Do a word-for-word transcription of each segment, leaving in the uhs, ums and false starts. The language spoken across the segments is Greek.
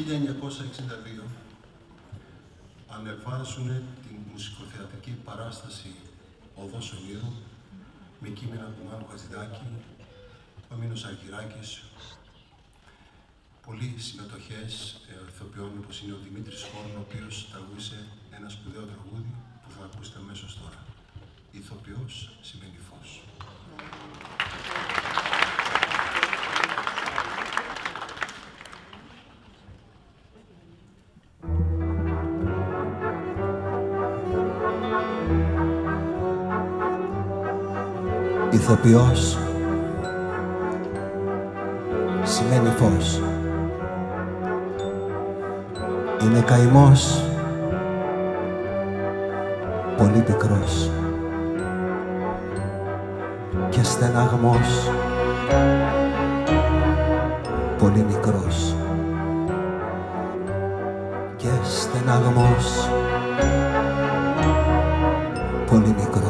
χίλια εννιακόσια εξήντα δύο ανεβάζουν την μουσικοθεατρική παράσταση «Οδός Ονείρου» με κείμενα του Μάνου Χατζηδάκη, ο Μίνος Αργυράκης, πολλοί συμμετοχές ηθοποιών όπως είναι ο Δημήτρης Σκόρνο, ο οποίος τραγούδησε ένα σπουδαίο τραγούδι που θα ακούσετε αμέσως τώρα. Ηθοποιός σημαίνει φως. Ηθοποιός σημαίνει φως. Είναι καημός, πολύ πικρός και στεναγμός, πολύ μικρός και στεναγμός, πολύ μικρός.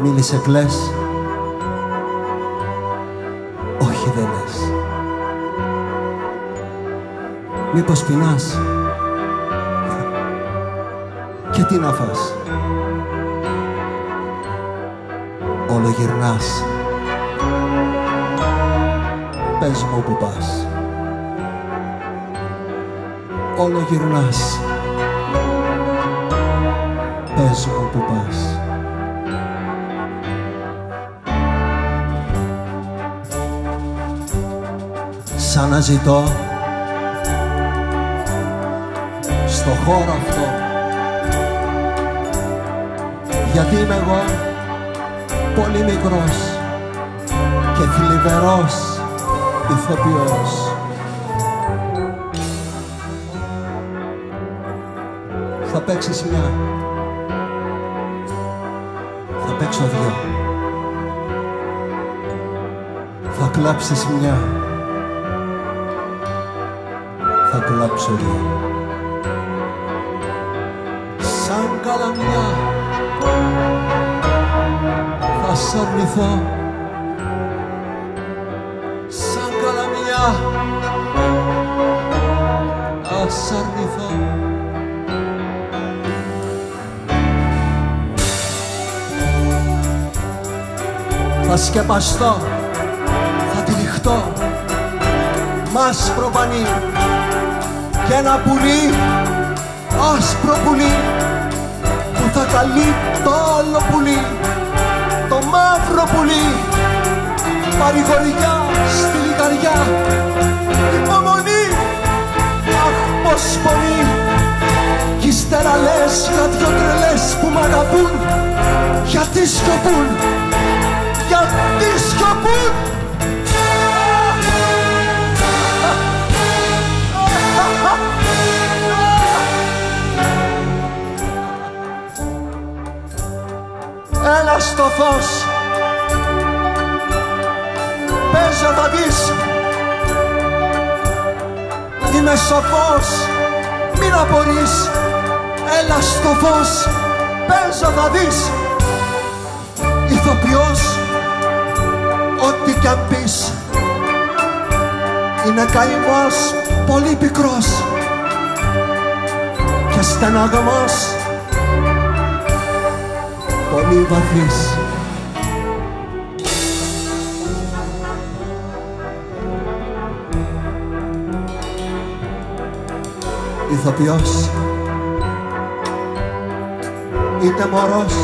Μίλησε, κλαις, όχι δεν λες. Μήπως πεινάς και τι να φας, όλο γυρνάς, πες μου που πας, όλο γυρνάς, πες μου που πας. Σαν να ζητώ στο χώρο αυτό, γιατί είμαι εγώ πολύ μικρός και θλιβερός ηθοποιός. Θα παίξεις μια, θα παίξω δυο, θα κλάψεις μια, θα κλάψω δυο. Σαν καλαμιά θα σ' αρνηθώ, σαν καλαμιά θα σ' αρνηθώ. Θα σκεπαστώ, θα τυλιχτώ μ' άσπρο πανί κι ένα πουλί, άσπρο πουλί που θα καλεί το όλο πουλί, το μαύρο πουλί, παρηγοριά στη λιγαριά, υπομονή, αχ πως πονεί, κι ύστερα λες για δυο τρελές που μ' αγαπούν, γιατί σκοπούν, γιατί σκοπούν. Έλα στο φως, παίζω θα δεις, είμαι σοφός, μην απορείς. Έλα στο φως, παίζω θα δεις, ηθοποιός, ό,τι κι αν πεις. Είναι καημός, πολύ πικρός και στεναγμός, πολύ βαθύς. Ηθοποιός, είτε μωρός,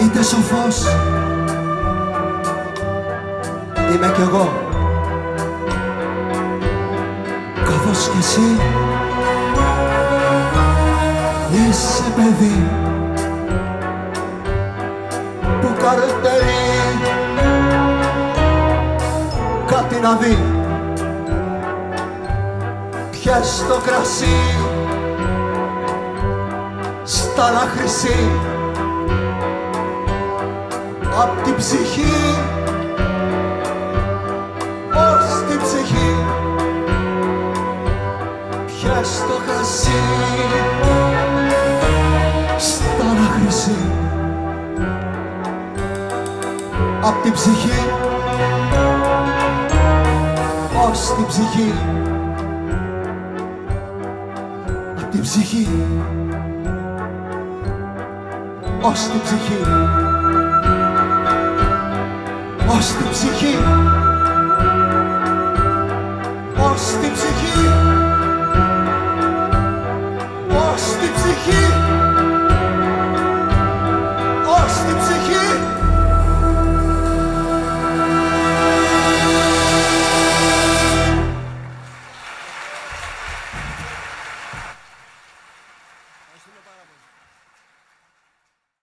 είτε σοφός, είμαι κι εγώ, καθώς κι εσύ είσαι παιδί που καρτερεί κάτι να δει, πιες το κρασί στα να χρυσή, απ' την ψυχή ως την ψυχή, πιες το κρασί στα να χρυσή. την ψυχή, ως την ψυχή, απ' την ψυχή, ως την ψυχή, ως την ψυχή, ως την ψυχή, ως την ψυχή.